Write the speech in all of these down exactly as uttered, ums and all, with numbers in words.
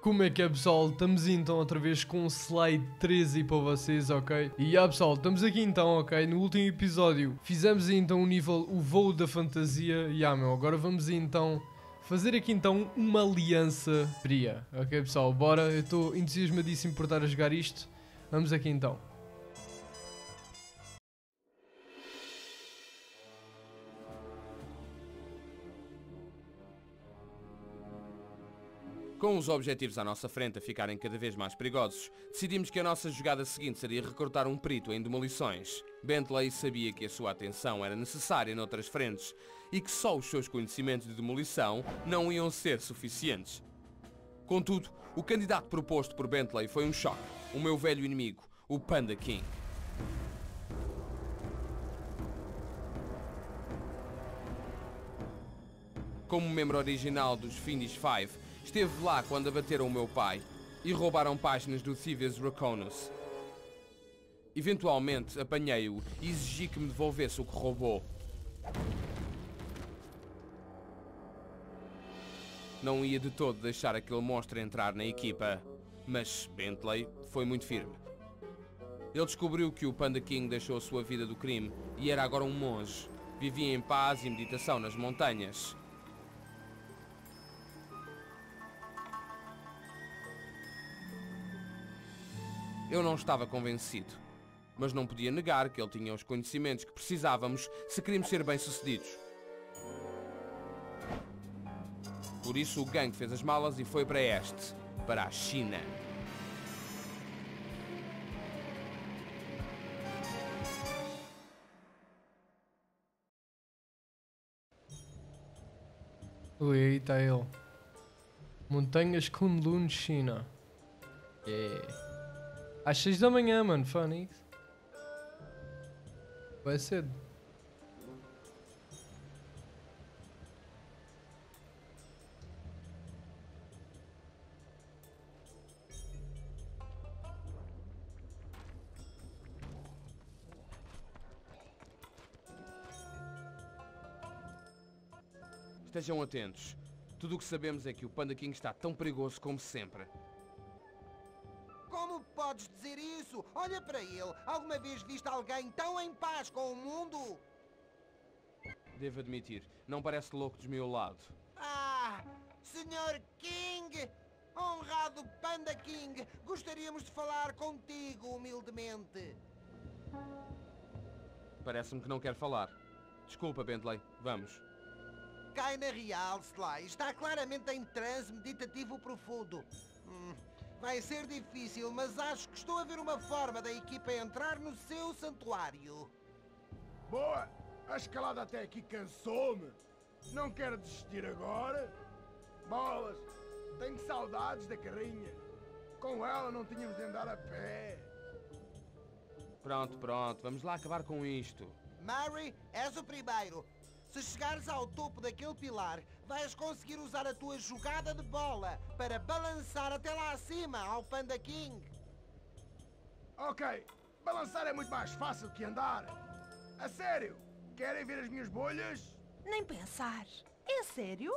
Como é que é, pessoal? Estamos então outra vez com o slide treze para vocês, ok? E já, pessoal, estamos aqui então, ok? No último episódio fizemos então o nível, o voo da fantasia. E já, meu, agora vamos então fazer aqui então uma aliança fria. Ok, pessoal, bora. Eu estou entusiasmadíssimo por estar a jogar isto. Vamos aqui então. Com os objetivos à nossa frente a ficarem cada vez mais perigosos, decidimos que a nossa jogada seguinte seria recrutar um perito em demolições. Bentley sabia que a sua atenção era necessária noutras frentes e que só os seus conhecimentos de demolição não iam ser suficientes. Contudo, o candidato proposto por Bentley foi um choque, o meu velho inimigo, o Panda King. Como membro original dos Fiendish Five, esteve lá quando abateram o meu pai e roubaram páginas do Thievius Raccoonus. Eventualmente apanhei-o e exigi que me devolvesse o que roubou. Não ia de todo deixar aquele monstro entrar na equipa, mas Bentley foi muito firme. Ele descobriu que o Panda King deixou a sua vida do crime e era agora um monge. Vivia em paz e meditação nas montanhas. Eu não estava convencido, mas não podia negar que ele tinha os conhecimentos que precisávamos se queríamos ser bem-sucedidos. Por isso o gangue fez as malas e foi para este, para a China. Ui, aí está ele. Montanhas Kunlun, China. Yeah. Às seis da manhã, mano, funny. Vai cedo. Estejam atentos. Tudo o que sabemos é que o Panda King está tão perigoso como sempre. Como podes dizer isso? Olha para ele! Alguma vez viste alguém tão em paz com o mundo? Devo admitir, não parece louco do meu lado. Ah! senhor King! Honrado Panda King! Gostaríamos de falar contigo humildemente. Parece-me que não quer falar. Desculpa, Bentley. Vamos. Cai na real, Sly. Está claramente em transe meditativo profundo. Hum. Vai ser difícil, mas acho que estou a ver uma forma da equipa entrar no seu santuário. Boa! A escalada até aqui cansou-me. Não quero desistir agora. Bolas! Tenho saudades da carrinha. Com ela não tínhamos de andar a pé. Pronto, pronto. Vamos lá acabar com isto. Murray, és o primeiro. Se chegares ao topo daquele pilar, vais conseguir usar a tua jogada de bola para balançar até lá acima ao Panda King. Ok, balançar é muito mais fácil que andar. A sério, querem ver as minhas bolhas? Nem pensar. É sério?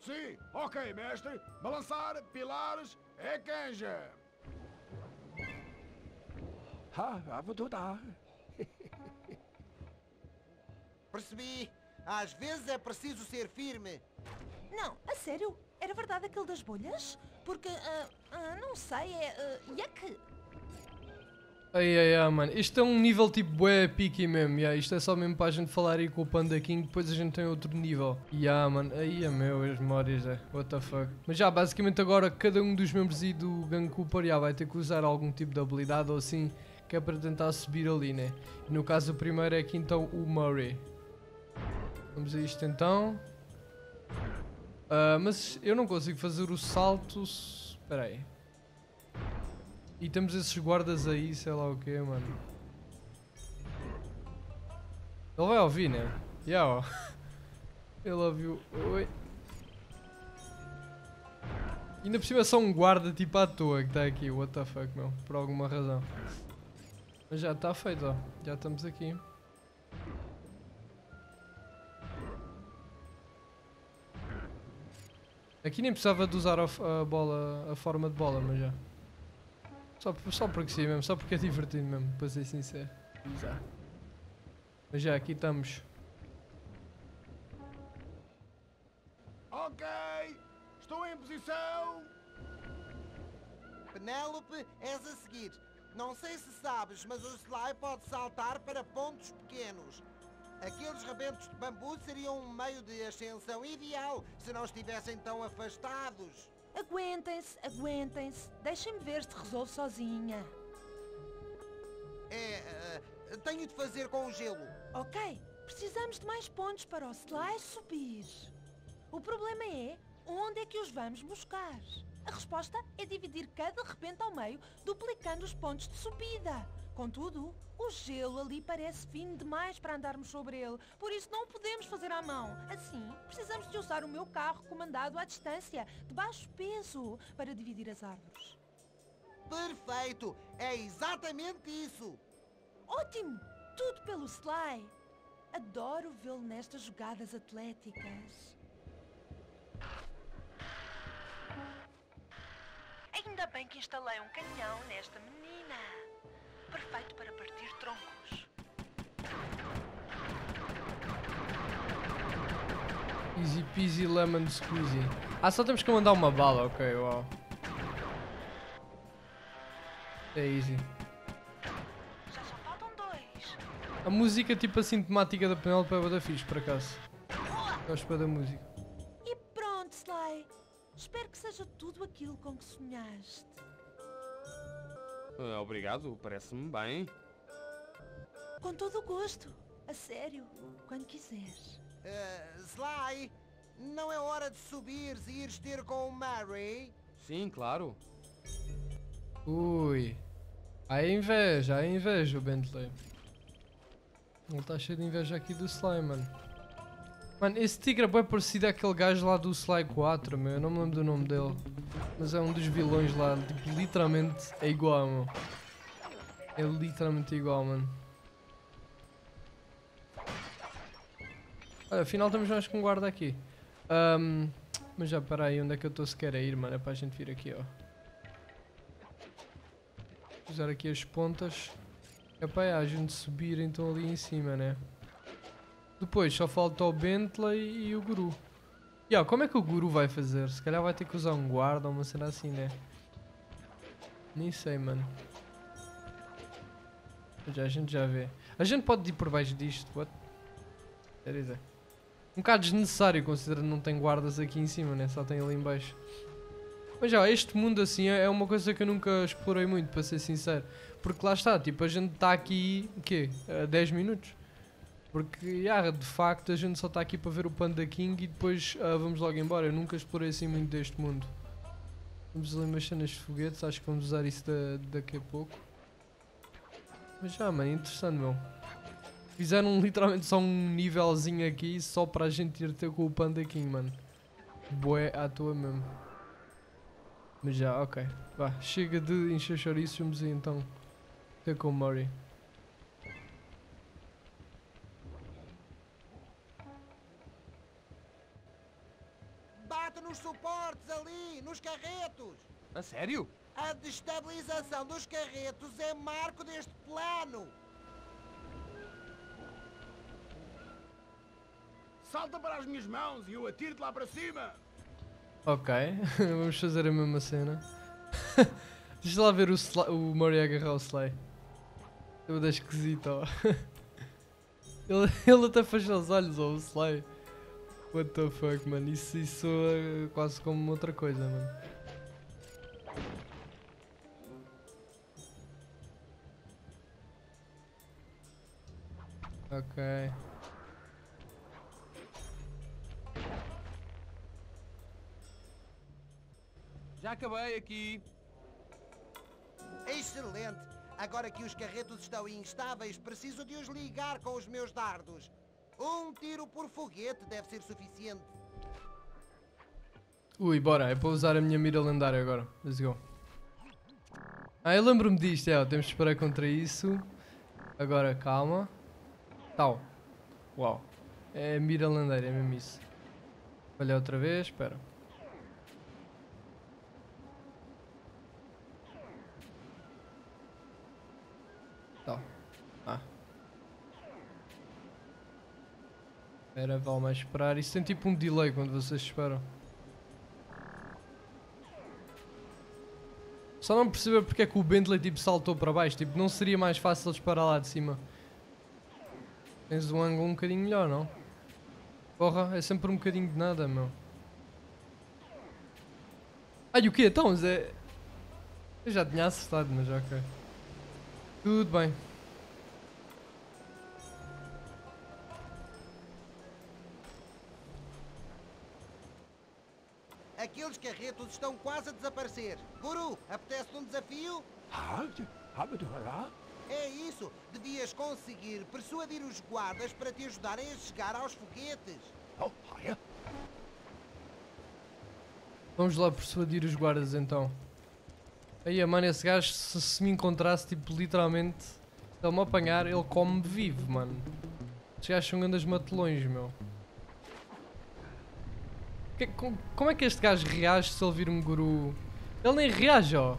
Sim, ok, mestre. Balançar, pilares, é canja. Percebi. Às vezes é preciso ser firme. Não, a sério. Era verdade aquele das bolhas? Porque, uh, uh, não sei, é... Uh, yuck. Ai, ai, ai, mano. Isto é um nível tipo bué pique mesmo. Yeah, isto é só mesmo para a gente falar aí com o Panda King. Depois a gente tem outro nível. Ya, yeah, mano. Aí é meu, as memórias, é. What the fuck. Mas já, basicamente agora cada um dos membros aí do Gang Cooper yeah, vai ter que usar algum tipo de habilidade ou assim, que é para tentar subir ali, né? No caso, o primeiro é aqui, então, o Murray. Vamos a isto, então. Uh, mas eu não consigo fazer o salto... Espera aí. E temos esses guardas aí, sei lá o quê, mano. Ele vai ouvir, né? Já, ó. Ele ouviu... Oi. Ainda por cima é só um guarda, tipo, à toa que está aqui. What the fuck, meu. Por alguma razão. Mas já está feito, ó. Já estamos aqui. Aqui nem precisava de usar a, a bola, a forma de bola, mas já. Só, só porque sim mesmo, só porque é divertido mesmo, para ser sincero. Exato. Mas já, aqui estamos. Ok, estou em posição. Penélope, és a seguir. Não sei se sabes, mas o Sly pode saltar para pontos pequenos. Aqueles rebentos de bambu seriam um meio de ascensão ideal, se não estivessem tão afastados. Aguentem-se, aguentem-se. Deixem-me ver se resolvo sozinha. É, uh, tenho de fazer com o gelo. Ok, precisamos de mais pontos para o Sly subir. O problema é, onde é que os vamos buscar? A resposta é dividir cada rebento ao meio, duplicando os pontos de subida. Contudo, o gelo ali parece fino demais para andarmos sobre ele, por isso não o podemos fazer à mão. Assim, precisamos de usar o meu carro comandado à distância, de baixo peso, para dividir as árvores. Perfeito! É exatamente isso! Ótimo! Tudo pelo Sly! Adoro vê-lo nestas jogadas atléticas. Ainda bem que instalei um canhão nesta menina. Perfeito para partir troncos. Easy peasy lemon squeezy. Ah, só temos que mandar uma bala, ok, uau. É easy. Já só faltam dois. A música tipo assim temática da Penélope é bada fixe, por acaso. Gosto para da música. E pronto, Sly. Espero que seja tudo aquilo com que sonhaste. Obrigado, parece-me bem. Com todo o gosto. A sério, quando quiseres. Uh, Sly, não é hora de subires e ires ter com o Murray? Sim, claro. Ui. Há inveja, há inveja, o Bentley. Ele está cheio de inveja aqui do Sly, mano. Mano, esse tigre é bem parecido àquele gajo lá do Sly quatro, meu. Eu não me lembro do nome dele. Mas é um dos vilões lá, tipo, literalmente é igual, mano. É literalmente igual, mano. Olha, afinal estamos nós com um guarda aqui. Um, mas já, para aí, onde é que eu estou sequer a ir, mano? É para a gente vir aqui, ó. Vou usar aqui as pontas. É para a gente subir, então, ali em cima, né? Depois só falta o Bentley e o Guru. E yeah, ó, como é que o Guru vai fazer? Se calhar vai ter que usar um guarda ou uma cena assim, né? Nem sei, mano. Já, a gente já vê. A gente pode ir por baixo disto, what? Um bocado desnecessário, considerando que não tem guardas aqui em cima, né? Só tem ali em baixo. Mas já, este mundo assim é uma coisa que eu nunca explorei muito, para ser sincero. Porque lá está, tipo, a gente está aqui, o quê? Há dez minutos? Porque, yeah, de facto, a gente só está aqui para ver o Panda King e depois uh, vamos logo embora. Eu nunca explorei assim muito deste mundo. Vamos ali umas cenas de foguetes, acho que vamos usar isso da, daqui a pouco. Mas já, mano, interessante, meu. Fizeram literalmente só um nívelzinho aqui só para a gente ir ter com o Panda King, mano. Boé à toa mesmo. Mas já, ok. Vá, chega de encher chouriços, vamos aí então ter com o Murray. Nos suportes ali, nos carretos. A sério? A destabilização dos carretos é marco deste plano. Salta para as minhas mãos e eu atiro-te lá para cima. Ok, vamos fazer a mesma cena. Deixa lá ver o, o Murray agarrar o Sly. Eu deixo esquisito, ó. ele, ele até fecha os olhos, ó, o Sly. What the fuck, mano, isso, isso é quase como outra coisa, mano. Ok. Já acabei aqui. Excelente. Agora que os carretos estão instáveis, preciso de os ligar com os meus dardos. Um tiro por foguete deve ser suficiente. Ui, bora, é para usar a minha mira lendária agora. Let's go. Ah, eu lembro-me disto, é, ó, temos de esperar contra isso. Agora, calma. Tal. Uau. É mira lendária, é mesmo isso. Olha outra vez, espera. Espera, vale mais esperar. Isso tem tipo um delay quando vocês esperam. Só não percebo porque é que o Bentley tipo saltou para baixo. Tipo, não seria mais fácil eles parar lá de cima? Tens um ângulo um bocadinho melhor, não? Porra, é sempre um bocadinho de nada, meu. Ai, o quê? Então, Zé... Eu já tinha acertado, mas ok. Tudo bem. Aqueles carretos estão quase a desaparecer. Guru, apetece-te um desafio? É isso. Devias conseguir persuadir os guardas para te ajudarem a chegar aos foguetes. Vamos lá persuadir os guardas, então. Aí, mano, esse gajo, se, se me encontrasse, tipo, literalmente, se ele me apanhar, ele come-me vivo, mano. Estes gajos são grandes matelões, meu. Como é que este gajo reage se ele vir um guru? Ele nem reage, ó.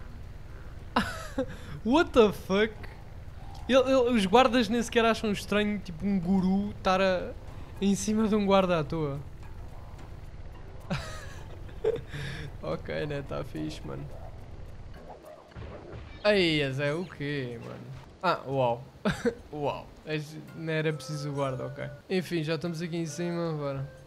What the fuck? Ele, ele, os guardas nem sequer acham estranho, tipo, um guru estar a, em cima de um guarda à toa. Ok, né? Tá fixe, mano. Aí, Zé, o quê, mano? Ah, uau. Uau. Não era preciso o guarda, ok. Enfim, já estamos aqui em cima, bora.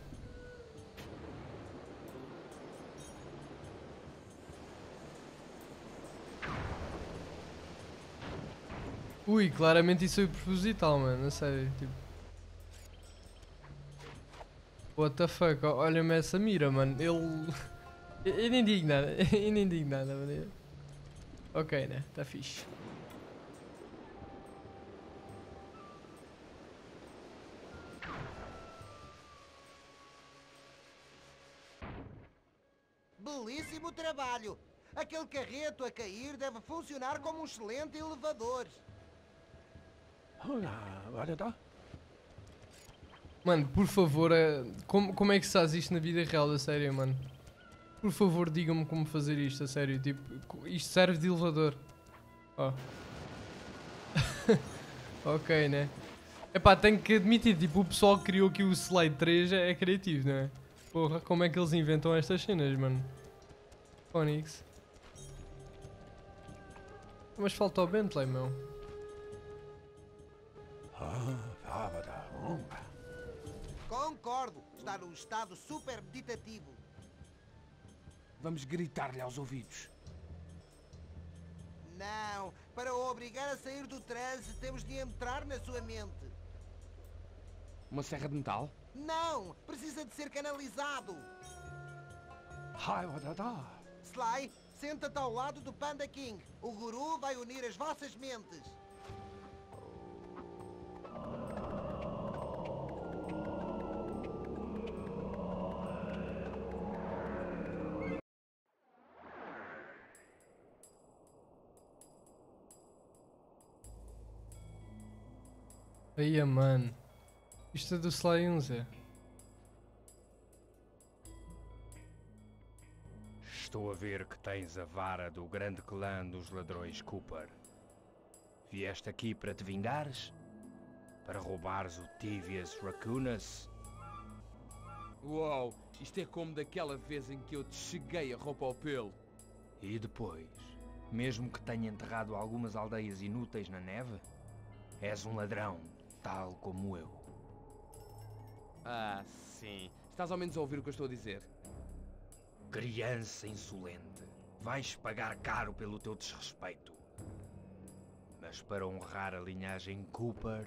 Ui, claramente isso é proposital, mano, a sério, tipo... What the fuck, olha-me essa mira, mano, ele... Eu nem digo nada, eu nem digo nada, mano. Ok, né, tá fixe. Belíssimo trabalho! Aquele carreto a cair deve funcionar como um excelente elevador. Mano, por favor, como, como é que se faz isto na vida real, a sério, mano? Por favor, digam-me como fazer isto, a sério, tipo, isto serve de elevador. Oh. Ok, né? Epá, tenho que admitir, tipo, o pessoal que criou aqui o Sly três é, é criativo, né? Porra, como é que eles inventam estas cenas, mano? Onix. Mas falta o Bentley, meu. Concordo, está num estado super meditativo. Vamos gritar-lhe aos ouvidos. Não, para o obrigar a sair do transe temos de entrar na sua mente. Uma serra de metal? Não, precisa de ser canalizado. Sly, senta-te ao lado do Panda King. O Guru vai unir as vossas mentes. Aí, mano. Isto é do Sly um, Estou a ver que tens a vara do grande clã dos ladrões Cooper. Vieste aqui para te vingares? Para roubares o Thievius Raccoonus? Uau, isto é como daquela vez em que eu te cheguei a roupa ao pelo. E depois, mesmo que tenha enterrado algumas aldeias inúteis na neve, és um ladrão. Tal como eu. Ah, sim. Estás ao menos a ouvir o que eu estou a dizer. Criança insolente. Vais pagar caro pelo teu desrespeito. Mas para honrar a linhagem Cooper,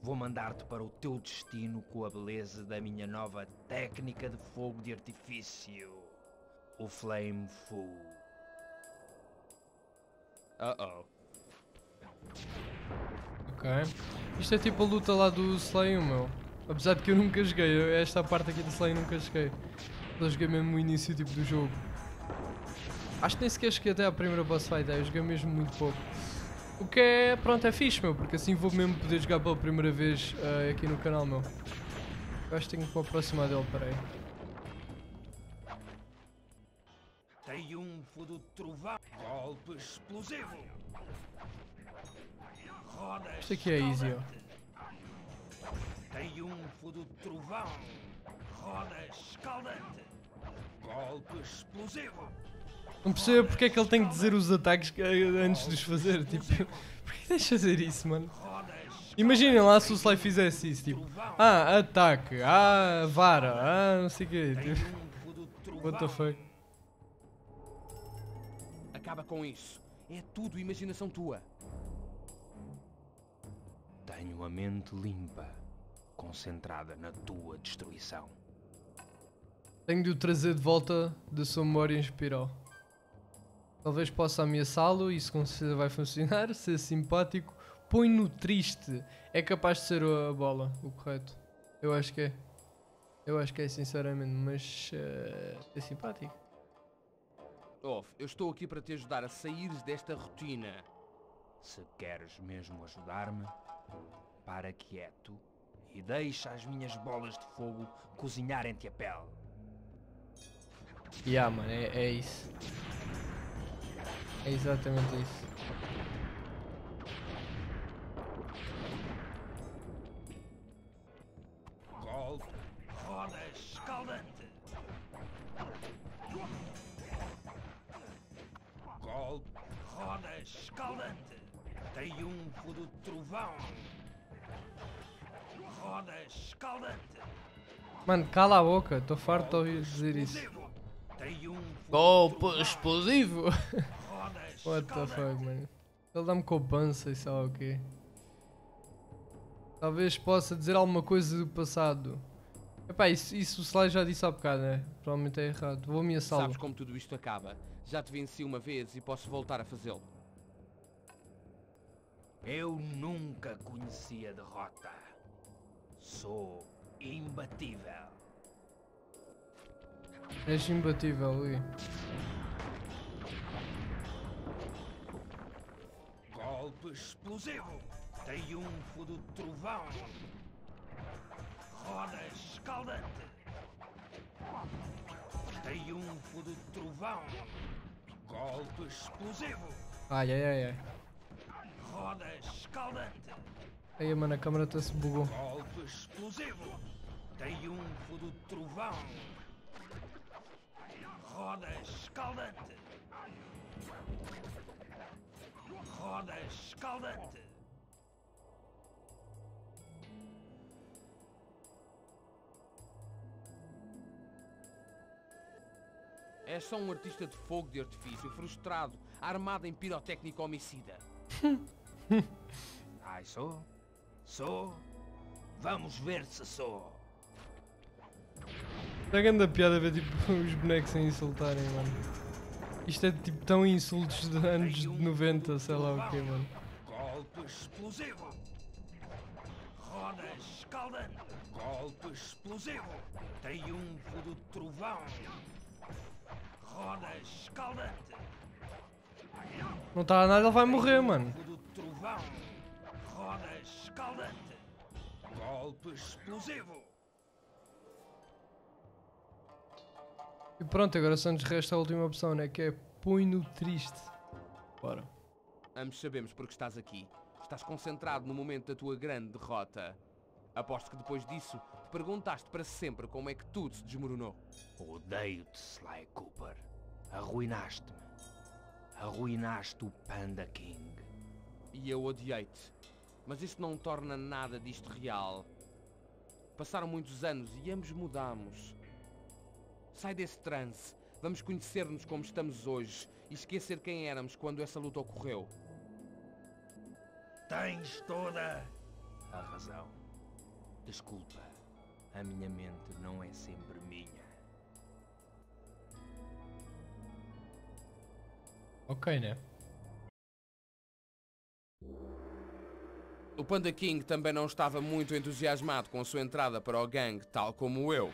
vou mandar-te para o teu destino com a beleza da minha nova técnica de fogo de artifício. O Flame Fool. Uh-oh. Ok. Isto é tipo a luta lá do Sly um, meu. Apesar de que eu nunca joguei, eu, esta parte aqui do Sly nunca joguei. Só joguei mesmo no início tipo, do jogo. Acho que nem sequer cheguei até à primeira boss fight, eu joguei mesmo muito pouco. O que é, pronto, é fixe, meu, porque assim vou mesmo poder jogar pela primeira vez uh, aqui no canal, meu. Eu acho que tenho que me aproximar dele, peraí. Triunfo do trovão, golpe explosivo. Isto aqui é easy, ó. Triunfo do trovão. Roda escaldante. Golpe explosivo. Não percebo porque é que ele tem que dizer os ataques antes de os fazer. Tipo, porque deixa fazer isso, mano? Imaginem lá se o Sly fizesse isso, tipo, ah, ataque, ah, vara, ah, não sei o quê, tipo, what the fuck. Acaba com isso, é tudo imaginação tua. Tenho a mente limpa, concentrada na tua destruição. Tenho de o trazer de volta da sua memória em espiral. Talvez possa ameaçá-lo, isso com certeza vai funcionar, ser simpático. Põe-no triste. É capaz de ser a bola, o correto. Eu acho que é. Eu acho que é, sinceramente, mas uh, é simpático. Dolph, eu estou aqui para te ajudar a sair desta rotina. Se queres mesmo ajudar-me, para quieto e deixa as minhas bolas de fogo cozinharem-te a pele. Ya, yeah, mano, é, é isso. É exatamente isso. Triunfo do trovão. Roda escaldante. Mano, cala a boca, estou farto de ouvir dizer isso. Golpe explosivo. What the fuck, mano. Ele dá-me coupança e sabe o quê. Talvez possa dizer alguma coisa do passado. Epá, isso, isso o Sly já disse há bocado, né? Provavelmente é errado. Vou ameaçá-lo. Sabes como tudo isto acaba? Já te venci uma vez e posso voltar a fazê-lo. Eu nunca conheci a derrota. Sou imbatível. És imbatível, Luís. Golpe explosivo. Triunfo do trovão. Roda escaldante. Triunfo do trovão. Golpe explosivo. Ai, ai, ai, ai. Roda escaldante. Aí, mano, a câmera está se bugou. Golpe explosivo. Triunfo do trovão. Roda escaldante. Roda escaldante. És só um artista de fogo de artifício frustrado, armado em pirotécnica homicida. Ai, sou? Sou? Vamos ver se sou. Está grande a piada ver tipo os bonecos a insultarem, mano. Isto é tipo tão insultos de anos de noventa, sei lá o que, mano. Golpe explosivo. Roda escaldante. Golpe explosivo. Triunfo do trovão. Roda escaldante. Não está nada, ele vai morrer, mano. Roda escaldante. Golpe explosivo. E pronto, agora só nos resta a última opção, né? Que é põe-no triste. Bora. Ambos sabemos porque estás aqui. Estás concentrado no momento da tua grande derrota. Aposto que depois disso te perguntaste para sempre como é que tudo se desmoronou. Odeio-te, Sly Cooper. Arruinaste-me. Arruinaste o Panda King. E eu odiei-te. Mas isso não torna nada disto real. Passaram muitos anos e ambos mudamos. Sai desse transe. Vamos conhecer-nos como estamos hoje e esquecer quem éramos quando essa luta ocorreu. Tens toda a razão. Desculpa. A minha mente não é sempre minha. Ok, né? O Panda King também não estava muito entusiasmado com a sua entrada para o gangue, tal como eu.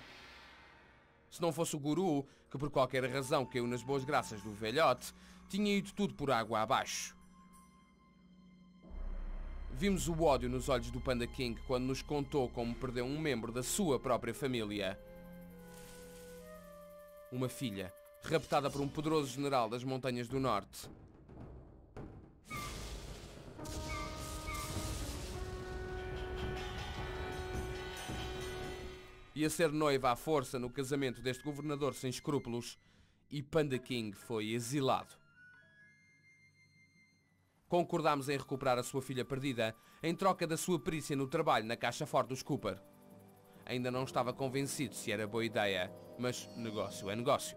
Se não fosse o Guru, que por qualquer razão caiu nas boas graças do velhote, tinha ido tudo por água abaixo. Vimos o ódio nos olhos do Panda King quando nos contou como perdeu um membro da sua própria família. Uma filha. Raptada por um poderoso general das montanhas do norte. ia ser noiva à força no casamento deste governador sem escrúpulos e Panda King foi exilado. Concordámos em recuperar a sua filha perdida em troca da sua perícia no trabalho na caixa forte dos Cooper. Ainda não estava convencido se era boa ideia, mas negócio é negócio.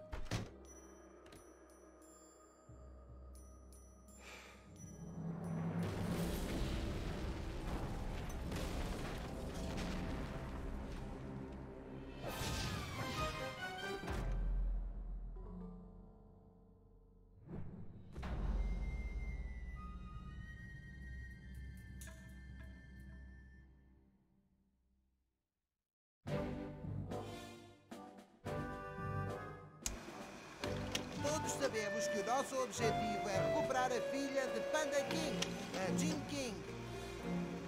Sabemos que o nosso objetivo é recuperar a filha de Panda King, a Jing King.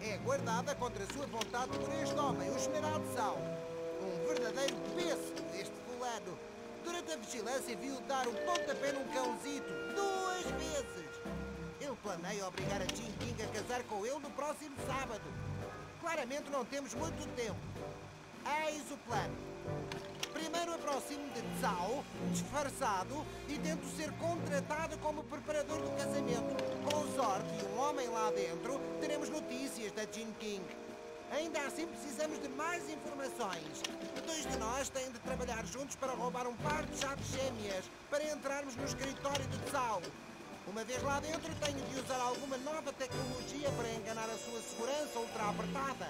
É guardada contra a sua vontade por este homem, o Esmeralda Sal. Um verdadeiro pêssego, este fulano. Durante a vigilância viu dar um pontapé num cãozito, duas vezes. Ele planeia obrigar a Jing King a casar com ele no próximo sábado. Claramente não temos muito tempo. Eis o plano. Primeiro aproximo de Tsao, disfarçado, e tento ser contratado como preparador do casamento. Com sorte e um homem lá dentro, teremos notícias da Jing King. Ainda assim precisamos de mais informações. Dois de nós têm de trabalhar juntos para roubar um par de chaves gêmeas, para entrarmos no escritório de Tsao. Uma vez lá dentro, tenho de usar alguma nova tecnologia para enganar a sua segurança ultra-apertada.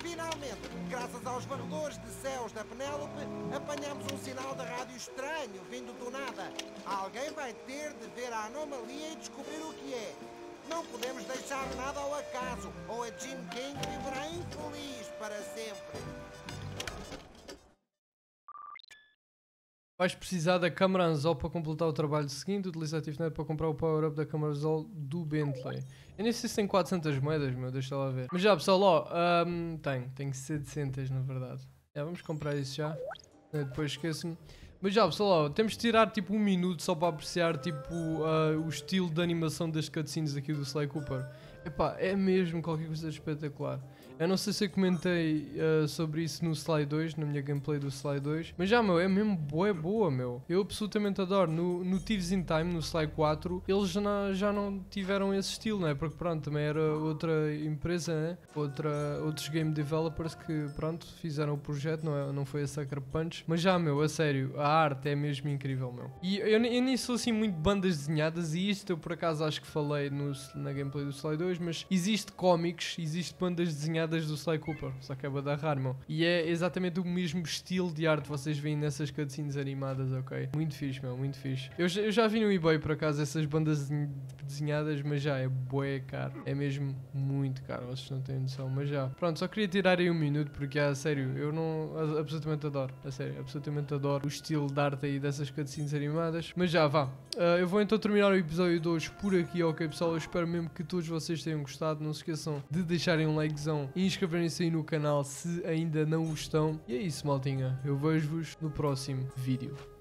Finalmente, graças aos varredores de céus da Penélope, apanhamos um sinal de rádio estranho vindo do nada. Alguém vai ter de ver a anomalia e descobrir o que é. Não podemos deixar nada ao acaso, ou a Jing King viverá infeliz para sempre. Vais precisar da câmara Anzol para completar o trabalho seguinte. Utiliza a Tifnet para comprar o power-up da câmara Anzol do Bentley. Eu nem sei se tem quatrocentas moedas, meu, deixa lá ver. Mas já, pessoal, ó, um, tem, tem setecentas na verdade. Já, vamos comprar isso já. Depois esqueço-me. Mas já, pessoal, ó, temos de tirar tipo um minuto só para apreciar tipo uh, o estilo de animação das cutscenes aqui do Sly Cooper. Epá, é mesmo qualquer coisa espetacular. Eu não sei se eu comentei uh, sobre isso no Sly dois, na minha gameplay do Sly dois. Mas já, meu, é mesmo boa, é boa, meu. Eu absolutamente adoro. No, no Thieves in Time, no Sly quatro, eles já não, já não tiveram esse estilo, né? Porque, pronto, também era outra empresa, né? Outra, outros game developers que, pronto, fizeram o projeto, não, é, não foi a Sucker Punch. Mas já, meu, a sério, a arte é mesmo incrível, meu. E eu, eu nem sou assim muito bandas desenhadas, e isto eu por acaso acho que falei no, na gameplay do Sly dois, mas existe cómics, existe bandas desenhadas do Sly Cooper, só que é bada raro, meu. E é exatamente o mesmo estilo de arte que vocês veem nessas cutscenes animadas, ok? Muito fixe, meu, muito fixe. Eu, eu já vi no eBay, por acaso, essas bandas desenhadas, mas já é bué caro. É mesmo muito caro, vocês não têm noção, mas já. Pronto, só queria tirar aí um minuto, porque, a sério, eu não... absolutamente adoro, a sério, absolutamente adoro o estilo de arte aí dessas cutscenes animadas. Mas já, vá. Uh, eu vou então terminar o episódio dois por aqui, ok, pessoal? Eu espero mesmo que todos vocês tenham gostado. Não se esqueçam de deixarem um likezão e inscreverem-se aí no canal se ainda não o estão. E é isso, maltinha. Eu vejo-vos no próximo vídeo.